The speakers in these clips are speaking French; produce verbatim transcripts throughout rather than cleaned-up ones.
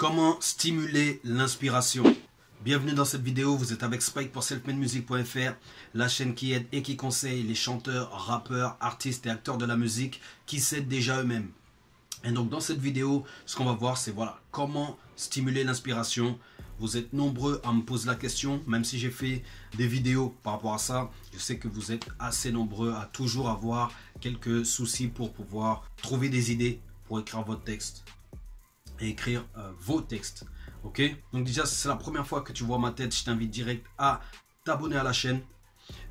Comment stimuler l'inspiration? Bienvenue dans cette vidéo, vous êtes avec Spike pour selfmade music point F R, la chaîne qui aide et qui conseille les chanteurs, rappeurs, artistes et acteurs de la musique qui s'aident déjà eux-mêmes. Et donc dans cette vidéo, ce qu'on va voir c'est voilà, comment stimuler l'inspiration. Vous êtes nombreux à me poser la question, même si j'ai fait des vidéos par rapport à ça, je sais que vous êtes assez nombreux à toujours avoir quelques soucis pour pouvoir trouver des idées pour écrire votre texte. Et écrire euh, vos textes, ok? Donc déjà, c'est la première fois que tu vois ma tête, je t'invite direct à t'abonner à la chaîne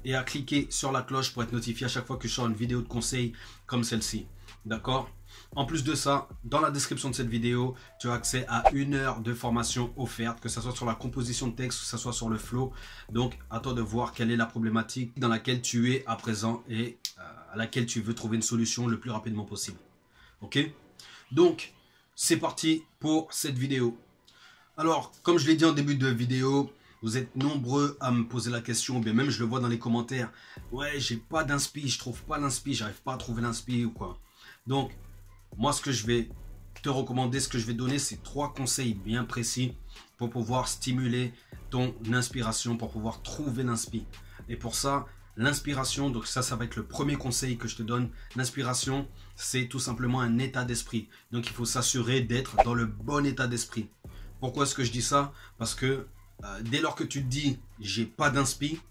et à cliquer sur la cloche pour être notifié à chaque fois que je sors une vidéo de conseil comme celle-ci, d'accord? En plus de ça, dans la description de cette vidéo, tu as accès à une heure de formation offerte, que ce soit sur la composition de texte, que ce soit sur le flow. Donc, à toi de voir quelle est la problématique dans laquelle tu es à présent et euh, à laquelle tu veux trouver une solution le plus rapidement possible, ok? Donc, c'est parti pour cette vidéo. Alors, comme je l'ai dit en début de vidéo, vous êtes nombreux à me poser la question, bien même je le vois dans les commentaires. Ouais, j'ai pas d'inspi, je trouve pas l'inspi, j'arrive pas à trouver l'inspi ou quoi. Donc, moi, ce que je vais te recommander, ce que je vais donner, c'est trois conseils bien précis pour pouvoir stimuler ton inspiration, pour pouvoir trouver l'inspi. Et pour ça, l'inspiration, donc ça, ça va être le premier conseil que je te donne. L'inspiration, c'est tout simplement un état d'esprit. Donc, il faut s'assurer d'être dans le bon état d'esprit. Pourquoi est-ce que je dis ça? Parce que euh, dès lors que tu te dis « j'ai pas d'inspi »,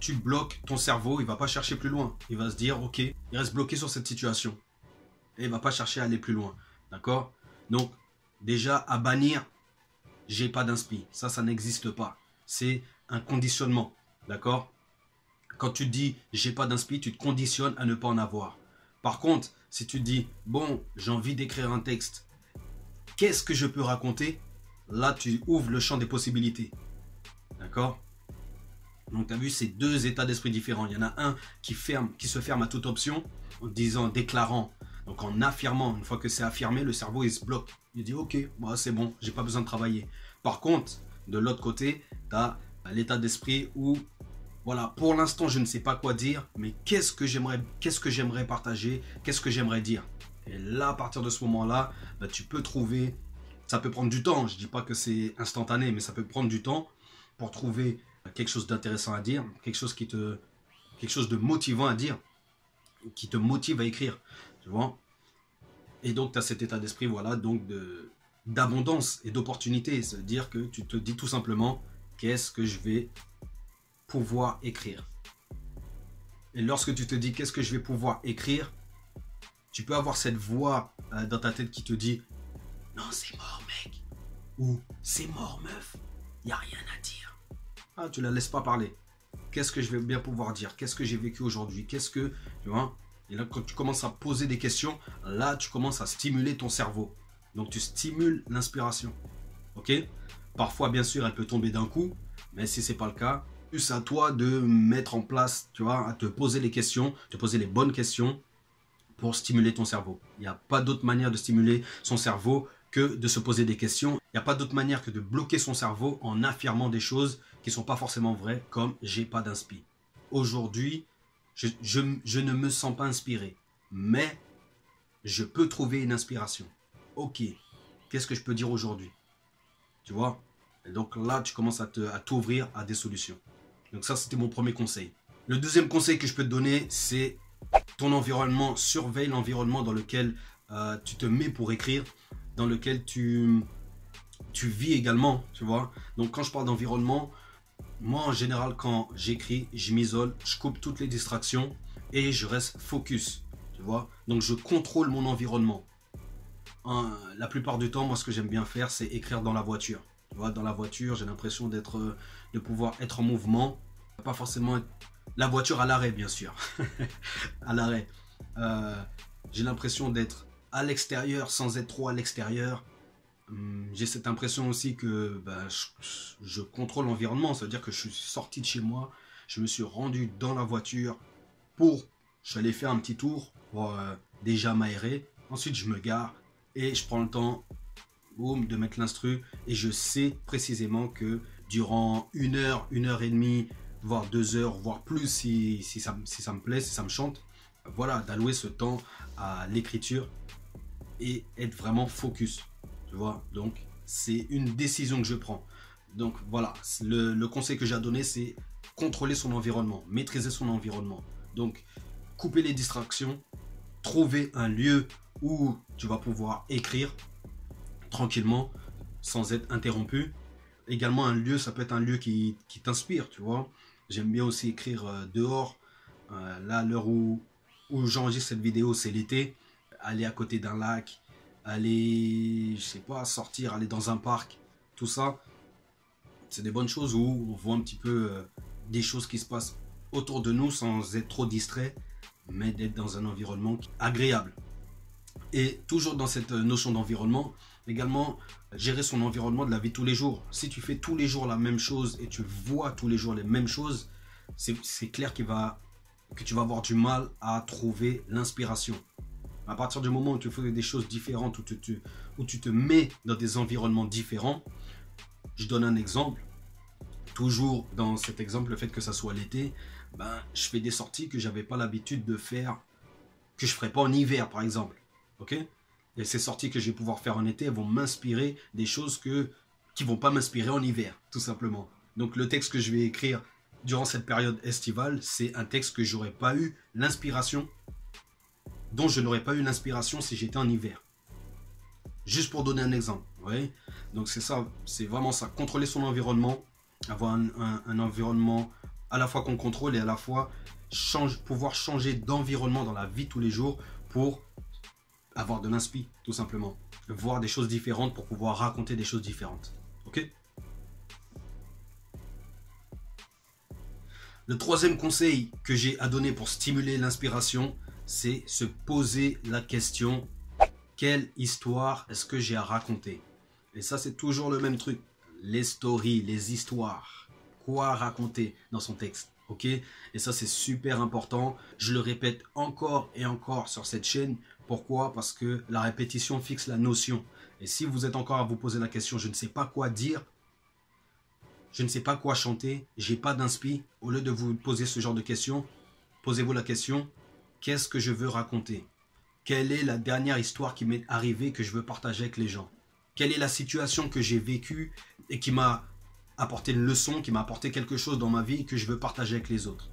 tu bloques ton cerveau, il ne va pas chercher plus loin. Il va se dire « ok, il reste bloqué sur cette situation. » Et il ne va pas chercher à aller plus loin. D'accord? Donc, déjà, à bannir « j'ai pas d'inspi ». Ça, ça n'existe pas. C'est un conditionnement. D'accord? Quand tu dis « j'ai pas d'inspi », tu te conditionnes à ne pas en avoir. Par contre, si tu dis « bon, j'ai envie d'écrire un texte, qu'est-ce que je peux raconter ?» Là, tu ouvres le champ des possibilités. D'accord? Donc, tu as vu, c'est deux états d'esprit différents. Il y en a un qui, ferme, qui se ferme à toute option en disant, déclarant, donc en affirmant. Une fois que c'est affirmé, le cerveau, il se bloque. Il dit « ok, bah, c'est bon, j'ai pas besoin de travailler. » Par contre, de l'autre côté, tu as l'état d'esprit où voilà, pour l'instant, je ne sais pas quoi dire, mais qu'est-ce que j'aimerais, qu'est-ce que j'aimerais partager, qu'est-ce que j'aimerais dire. Et là, à partir de ce moment-là, bah, tu peux trouver, ça peut prendre du temps, je ne dis pas que c'est instantané, mais ça peut prendre du temps pour trouver quelque chose d'intéressant à dire, quelque chose qui te, quelque chose de motivant à dire, qui te motive à écrire, tu vois. Et donc, tu as cet état d'esprit, voilà, donc de, d'abondance et d'opportunité. C'est-à-dire que tu te dis tout simplement, qu'est-ce que je vais pouvoir écrire. Et lorsque tu te dis qu'est-ce que je vais pouvoir écrire, tu peux avoir cette voix dans ta tête qui te dit non c'est mort mec, ou c'est mort meuf, il n'y a rien à dire. Ah, tu la laisses pas parler. Qu'est-ce que je vais bien pouvoir dire? Qu'est-ce que j'ai vécu aujourd'hui? Qu'est-ce que tu vois? Et là quand tu commences à poser des questions, là tu commences à stimuler ton cerveau. Donc tu stimules l'inspiration. Ok? Parfois bien sûr elle peut tomber d'un coup, mais si c'est pas le cas, c'est à toi de mettre en place, tu vois, à te poser les questions, te poser les bonnes questions pour stimuler ton cerveau. Il n'y a pas d'autre manière de stimuler son cerveau que de se poser des questions. Il n'y a pas d'autre manière que de bloquer son cerveau en affirmant des choses qui ne sont pas forcément vraies, comme « j'ai pas d'inspi ». Aujourd'hui, je, je, je ne me sens pas inspiré, mais je peux trouver une inspiration. Ok, qu'est-ce que je peux dire aujourd'hui? Tu vois? Et donc là, tu commences à t'ouvrir à, à des solutions. Donc ça, c'était mon premier conseil. Le deuxième conseil que je peux te donner, c'est ton environnement. Surveille l'environnement dans lequel euh, tu te mets pour écrire, dans lequel tu, tu vis également, tu vois. Donc, quand je parle d'environnement, moi, en général, quand j'écris, je m'isole, je coupe toutes les distractions et je reste focus, tu vois. Donc, je contrôle mon environnement. Hein, la plupart du temps, moi, ce que j'aime bien faire, c'est écrire dans la voiture. Tu vois, dans la voiture, j'ai l'impression d'être, de pouvoir être en mouvement. Pas forcément la voiture à l'arrêt, bien sûr. À l'arrêt. Euh, j'ai l'impression d'être à l'extérieur sans être trop à l'extérieur. Hum, j'ai cette impression aussi que bah, je, je contrôle l'environnement. Ça veut dire que je suis sorti de chez moi. Je me suis rendu dans la voiture pour... Je suis allé faire un petit tour pour euh, déjà m'aérer. Ensuite, je me gare et je prends le temps... de mettre l'instru et je sais précisément que durant une heure, une heure et demie, voire deux heures, voire plus si, si, ça, si ça me plaît, si ça me chante, voilà, d'allouer ce temps à l'écriture et être vraiment focus. Tu vois, donc c'est une décision que je prends. Donc voilà, le, le conseil que j'ai à donner, c'est contrôler son environnement, maîtriser son environnement. Donc, couper les distractions, trouver un lieu où tu vas pouvoir écrire tranquillement, sans être interrompu. Également un lieu, ça peut être un lieu qui, qui t'inspire, tu vois. J'aime bien aussi écrire dehors. Euh, là, à l'heure où, où j'enregistre cette vidéo, c'est l'été. Aller à côté d'un lac, aller, je sais pas, sortir, aller dans un parc, tout ça. C'est des bonnes choses où on voit un petit peu euh, des choses qui se passent autour de nous sans être trop distrait, mais d'être dans un environnement agréable. Et toujours dans cette notion d'environnement, également gérer son environnement de la vie de tous les jours. Si tu fais tous les jours la même chose et tu vois tous les jours les mêmes choses, c'est clair qu'il va, que tu vas avoir du mal à trouver l'inspiration. À partir du moment où tu fais des choses différentes, où tu, tu, où tu te mets dans des environnements différents, je donne un exemple. Toujours dans cet exemple, le fait que ça soit l'été, ben, je fais des sorties que je n'avais pas l'habitude de faire, que je ne ferais pas en hiver par exemple. Okay? Et ces sorties que je vais pouvoir faire en été, elles vont m'inspirer des choses que, qui ne vont pas m'inspirer en hiver, tout simplement. Donc le texte que je vais écrire durant cette période estivale, c'est un texte que je n'aurais pas eu l'inspiration, dont je n'aurais pas eu l'inspiration si j'étais en hiver. Juste pour donner un exemple. Ouais. Donc c'est ça, c'est vraiment ça, contrôler son environnement, avoir un, un, un environnement à la fois qu'on contrôle et à la fois change, pouvoir changer d'environnement dans la vie tous les jours pour avoir de l'inspi, tout simplement. Voir des choses différentes pour pouvoir raconter des choses différentes. Ok? Le troisième conseil que j'ai à donner pour stimuler l'inspiration, c'est se poser la question: quelle histoire est-ce que j'ai à raconter? Et ça, c'est toujours le même truc. Les stories, les histoires. Quoi raconter dans son texte? Ok? Et ça, c'est super important. Je le répète encore et encore sur cette chaîne. Pourquoi? Parce que la répétition fixe la notion. Et si vous êtes encore à vous poser la question, je ne sais pas quoi dire, je ne sais pas quoi chanter, j'ai pas d'inspi, au lieu de vous poser ce genre de questions, posez-vous la question: qu'est-ce que je veux raconter? Quelle est la dernière histoire qui m'est arrivée que je veux partager avec les gens? Quelle est la situation que j'ai vécue et qui m'a apporté une leçon, qui m'a apporté quelque chose dans ma vie que je veux partager avec les autres?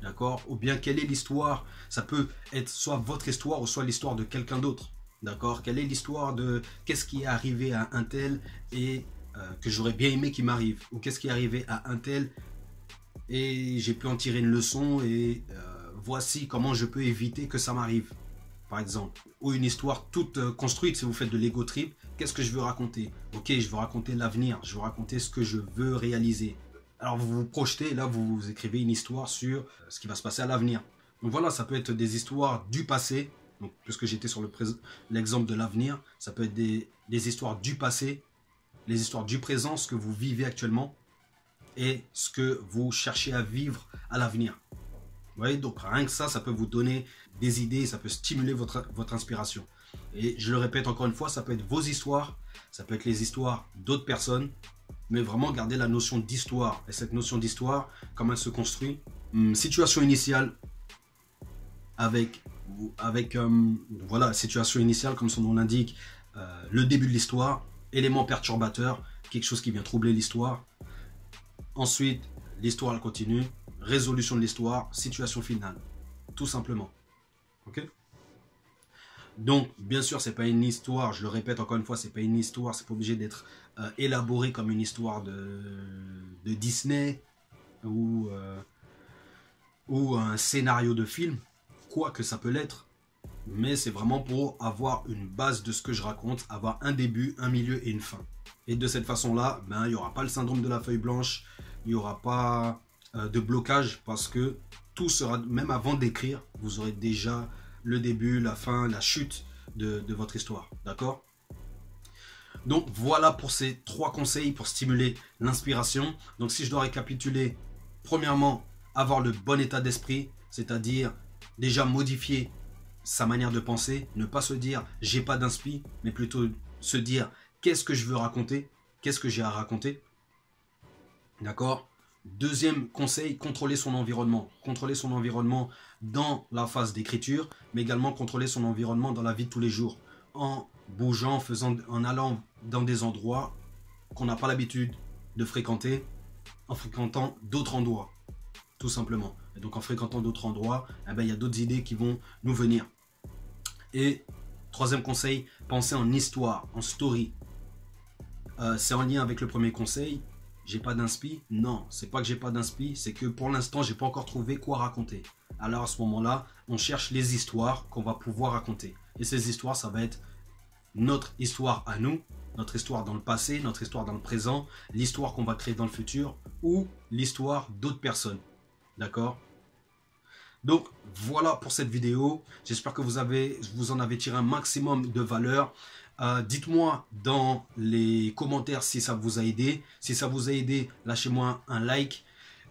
D'accord? Ou bien quelle est l'histoire? Ça peut être soit votre histoire ou soit l'histoire de quelqu'un d'autre. D'accord? Quelle est l'histoire de qu'est-ce qui est arrivé à un tel et euh, que j'aurais bien aimé qu'il m'arrive? Ou qu'est-ce qui est arrivé à un tel et j'ai pu en tirer une leçon et euh, voici comment je peux éviter que ça m'arrive, par exemple. Ou une histoire toute construite, si vous faites de l'ego trip, qu'est-ce que je veux raconter? Ok, je veux raconter l'avenir, je veux raconter ce que je veux réaliser. Alors vous vous projetez, là vous, vous écrivez une histoire sur ce qui va se passer à l'avenir. Donc voilà, ça peut être des histoires du passé, donc, puisque j'étais sur l'exemple le de l'avenir, ça peut être des, des histoires du passé, les histoires du présent, ce que vous vivez actuellement et ce que vous cherchez à vivre à l'avenir. Vous voyez, donc rien que ça, ça peut vous donner des idées, ça peut stimuler votre, votre inspiration. Et je le répète encore une fois, ça peut être vos histoires, ça peut être les histoires d'autres personnes, mais vraiment garder la notion d'histoire. Et cette notion d'histoire, comment elle se construit? Hum, situation initiale, avec, avec hum, voilà, situation initiale, comme son nom l'indique, euh, le début de l'histoire, élément perturbateur, quelque chose qui vient troubler l'histoire. Ensuite, l'histoire elle continue. Résolution de l'histoire, situation finale, tout simplement. Ok? Donc, bien sûr, c'est pas une histoire, je le répète encore une fois, c'est pas une histoire, c'est pas obligé d'être euh, élaboré comme une histoire de, de Disney ou, euh, ou un scénario de film, quoi que ça peut l'être, mais c'est vraiment pour avoir une base de ce que je raconte, avoir un début, un milieu et une fin. Et de cette façon-là, ben, il n'y aura pas le syndrome de la feuille blanche, il n'y aura pas de blocage parce que tout sera, même avant d'écrire, vous aurez déjà le début, la fin, la chute de, de votre histoire. D'accord? Donc voilà pour ces trois conseils pour stimuler l'inspiration. Donc si je dois récapituler, premièrement, avoir le bon état d'esprit, c'est-à-dire déjà modifier sa manière de penser, ne pas se dire j'ai pas d'inspi, mais plutôt se dire qu'est-ce que je veux raconter, qu'est-ce que j'ai à raconter. D'accord? Deuxième conseil, contrôler son environnement. Contrôler son environnement dans la phase d'écriture, mais également contrôler son environnement dans la vie de tous les jours. En bougeant, en, faisant, en allant dans des endroits qu'on n'a pas l'habitude de fréquenter, en fréquentant d'autres endroits, tout simplement. Et donc en fréquentant d'autres endroits, eh ben, il y a d'autres idées qui vont nous venir. Et troisième conseil, pensez en histoire, en story. Euh, c'est en lien avec le premier conseil. J'ai pas d'inspi? Non, c'est pas que j'ai pas d'inspi, c'est que pour l'instant, j'ai pas encore trouvé quoi raconter. Alors à ce moment-là, on cherche les histoires qu'on va pouvoir raconter. Et ces histoires, ça va être notre histoire à nous, notre histoire dans le passé, notre histoire dans le présent, l'histoire qu'on va créer dans le futur ou l'histoire d'autres personnes. D'accord? Donc voilà pour cette vidéo. J'espère que vous, avez, vous en avez tiré un maximum de valeur. Euh, dites-moi dans les commentaires si ça vous a aidé. Si ça vous a aidé, lâchez-moi un like.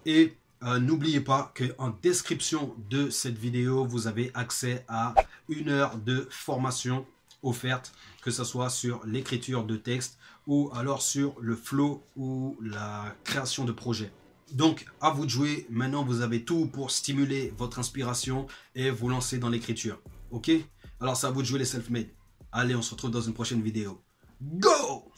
Et euh, n'oubliez pas qu'en description de cette vidéo, vous avez accès à une heure de formation offerte, que ce soit sur l'écriture de texte ou alors sur le flow ou la création de projets. Donc, à vous de jouer. Maintenant, vous avez tout pour stimuler votre inspiration et vous lancer dans l'écriture. Ok? Alors, c'est à vous de jouer les self-made. Allez, on se retrouve dans une prochaine vidéo. Go!